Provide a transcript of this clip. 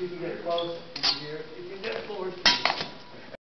you can get close, and here, if you get forward,